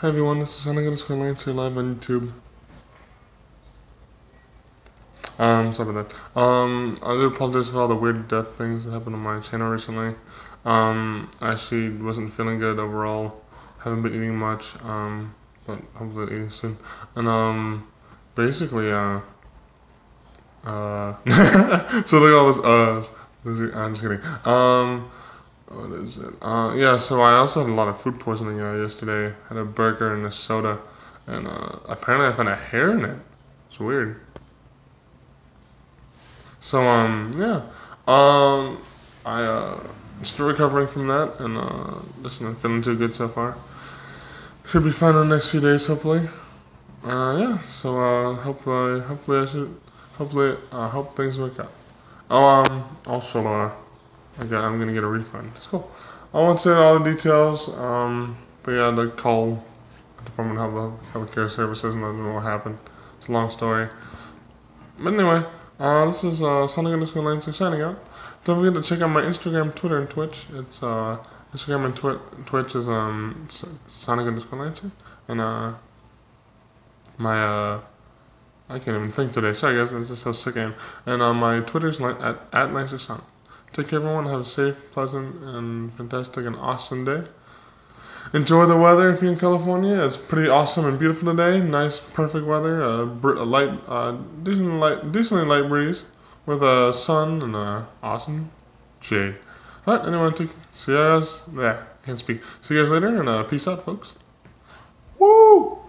Hi everyone, this is Sonic Lancer live on YouTube. Sorry about that. I do apologize for all the weird death things that happened on my channel recently. I actually wasn't feeling good overall. Haven't been eating much, but hopefully eating soon. And basically, so look at all this I'm just kidding. What is it? Yeah, so I also had a lot of food poisoning yesterday. Had a burger and a soda, and apparently I found a hair in it. It's weird. So, yeah. I, still recovering from that, and, just not feeling too good so far. Should be fine in the next few days, hopefully. Yeah, so, hopefully things work out. Oh, also, okay, I'm gonna get a refund. It's cool. I won't say all the details, but yeah, I'd like to call the Department of Healthcare Services and let them know what happened. It's a long story. But anyway, this is Sonic Lancer signing out. Don't forget to check out my Instagram, Twitter, and Twitch. It's Instagram and Twitch is Sonic Lancer. And my I can't even think today. Sorry guys, this is how sick I am. And my Twitter's at Lancer Sonic. Take care, everyone. Have a safe, pleasant, and fantastic and awesome day. Enjoy the weather if you're in California. It's pretty awesome and beautiful today. Nice, perfect weather. A decently light breeze with a sun and a awesome shade. All right, anyone take? See you guys. Yeah, can't speak. See you guys later, and peace out, folks. Woo!